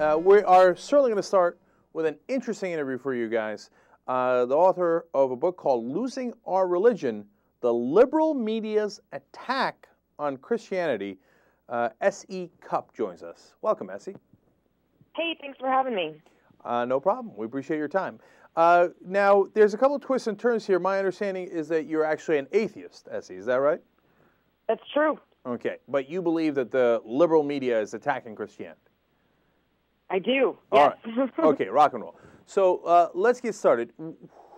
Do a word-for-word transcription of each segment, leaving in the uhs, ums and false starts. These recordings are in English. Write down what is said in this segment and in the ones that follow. Uh, we are certainly going to start with an interesting interview for you guys. Uh, the author of a book called Losing Our Religion, The Liberal Media's Attack on Christianity, uh, S E Cupp joins us. Welcome, S E Hey, thanks for having me. Uh, no problem. We appreciate your time. Uh, now, there's a couple of twists and turns here. My understanding is that you're actually an atheist, S E Is that right? That's true. Okay. But you believe that the liberal media is attacking Christianity? I do. All yes. right. Okay, rock and roll. So uh, let's get started.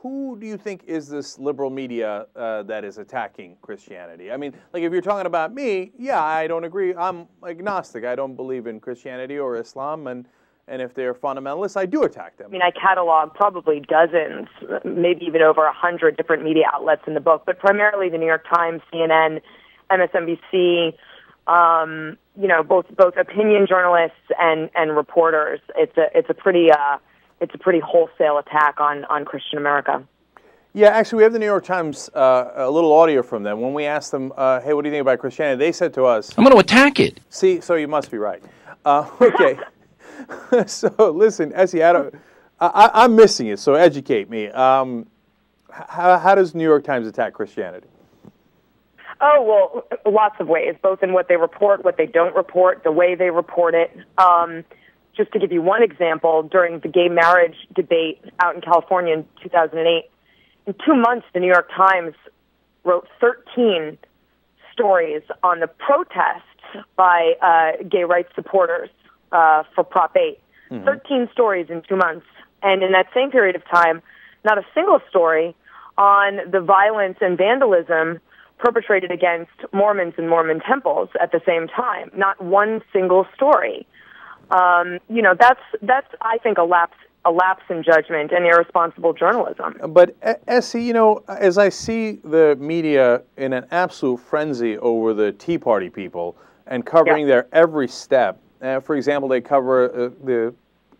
Who do you think is this liberal media uh, that is attacking Christianity? I mean, like if you're talking about me, yeah, I don't agree. I'm agnostic. I don't believe in Christianity or Islam, and and if they're fundamentalists, I do attack them. I mean, I catalog probably dozens, maybe even over a hundred different media outlets in the book, but primarily the New York Times, C N N, M S N B C. Um, you know, both both opinion journalists and and reporters. It's a it's a pretty uh, it's a pretty wholesale attack on on Christian America. Yeah, actually, we have the New York Times uh, a little audio from them. When we asked them, uh, "Hey, what do you think about Christianity?" They said to us, "I'm going to attack it." See, so you must be right. Uh, okay, so listen, Essie, I don't, I, I'm missing it. So educate me. Um, how how does New York Times attack Christianity? Oh, well, lots of ways, both in what they report, what they don't report, the way they report it. Um, just to give you one example, during the gay marriage debate out in California in two thousand eight, in two months, the New York Times wrote thirteen stories on the protests by uh, gay rights supporters uh, for Prop eight. Mm-hmm. thirteen stories in two months. And in that same period of time, not a single story on the violence and vandalism perpetrated against Mormons and Mormon temples at the same time. Not one single story. Um, you know, that's, that's I think, a lapse, a lapse in judgment and irresponsible journalism. But, Essie, you know, as I see the media in an absolute frenzy over the Tea Party people and covering yeah. their every step, uh, for example, they cover uh, the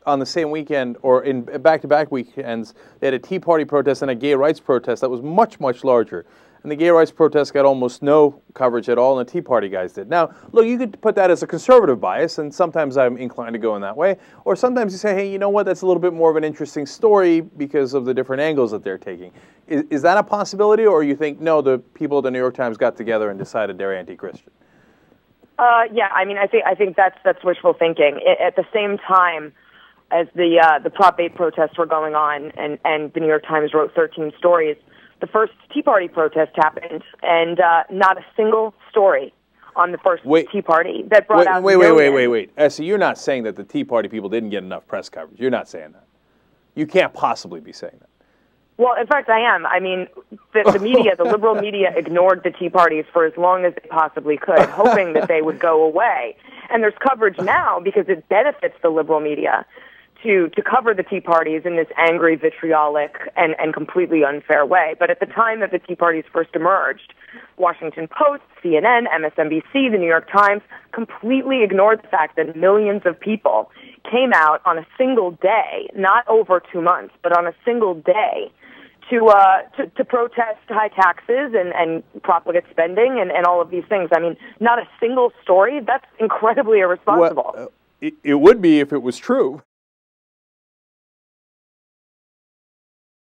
on the same weekend, or in back-to-back weekends, they had a Tea Party protest and a gay rights protest that was much, much larger. And the gay rights protests got almost no coverage at all, and the Tea Party guys did. Now, look, you could put that as a conservative bias, and sometimes I'm inclined to go in that way. Or sometimes you say, hey, you know what, that's a little bit more of an interesting story because of the different angles that they're taking. Is, is that a possibility, or you think, no, the people at the New York Times got together and decided they're anti-Christian? Uh, yeah, I mean, I think, I think that's, that's wishful thinking. It, at the same time as the, uh, the Prop eight protests were going on, and, and the New York Times wrote thirteen stories, the first Tea Party protest happened, and uh, not a single story on the first wait, Tea Party that brought wait, out. Wait, wait, wait, wait, wait, wait. Essie, you're not saying that the Tea Party people didn't get enough press coverage. You're not saying that. You can't possibly be saying that. Well, in fact, I am. I mean, the, the media, the liberal media, ignored the Tea Parties for as long as they possibly could, hoping that they would go away. And there's coverage now because it benefits the liberal media to to cover the Tea Parties in this angry, vitriolic, and, and completely unfair way. But at the time that the Tea Parties first emerged, Washington Post, C N N, M S N B C, the New York Times completely ignored the fact that millions of people came out on a single day, not over two months, but on a single day, to uh, to, to protest high taxes and, and profligate spending and, and all of these things. I mean, not a single story. That's incredibly irresponsible. Well, uh, it, it would be if it was true.